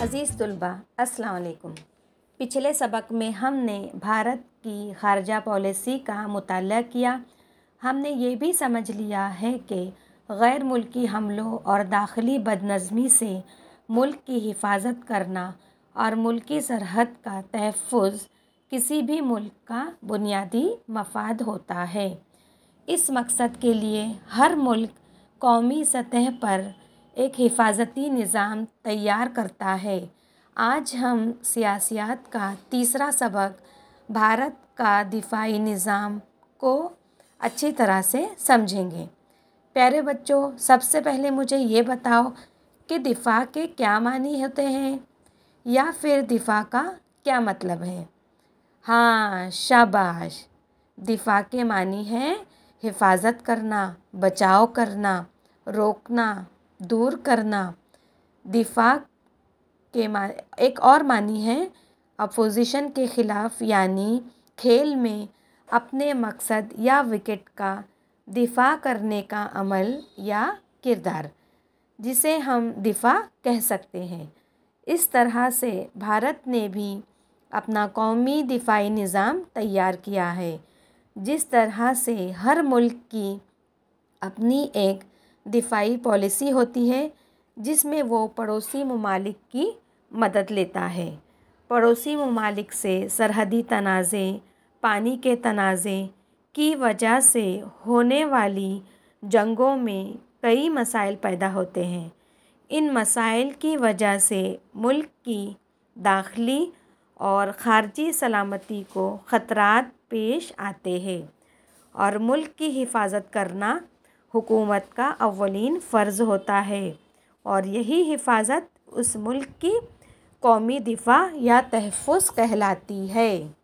अज़ीज़ तलबा अस्सलाम वालेकुम। पिछले सबक में हमने भारत की ख़ारजा पॉलिसी का मुताला किया। हमने ये भी समझ लिया है कि गैर मुल्की हमलों और दाखिली बदनज़मी से मुल्क की हिफाजत करना और मुल्की सरहद का तहफ़्फ़ुज़ किसी भी मुल्क का बुनियादी मफाद होता है। इस मकसद के लिए हर मुल्क कौमी सतह पर एक हिफाजती निज़ाम तैयार करता है। आज हम सियासियात का तीसरा सबक भारत का दिफाई निज़ाम को अच्छी तरह से समझेंगे। प्यारे बच्चों, सबसे पहले मुझे ये बताओ कि दिफा के क्या मानी होते हैं या फिर दिफा का क्या मतलब है। हाँ, शाबाश। दिफा के मानी है हिफाजत करना, बचाव करना, रोकना, दूर करना। दिफा के एक और मानी है अपोजिशन के ख़िलाफ़ यानी खेल में अपने मकसद या विकेट का दिफा करने का अमल या किरदार, जिसे हम दिफा कह सकते हैं। इस तरह से भारत ने भी अपना कौमी दिफाई निज़ाम तैयार किया है, जिस तरह से हर मुल्क की अपनी एक दिफाई पॉलिसी होती है जिसमें वो पड़ोसी ममालिक की मदद लेता है। पड़ोसी ममालिक से सरहदी तनाज़े, पानी के तनाज़े की वजह से होने वाली जंगों में कई मसाइल पैदा होते हैं। इन मसाइल की वजह से मुल्क की दाखिली और ख़ारजी सलामती को ख़तरात पेश आते हैं और मुल्क की हिफाजत करना हुकूमत का अव्वलीन फ़र्ज़ होता है और यही हिफाजत उस मुल्क की कौमी दिफा या तहफ़्फ़ुज़ कहलाती है।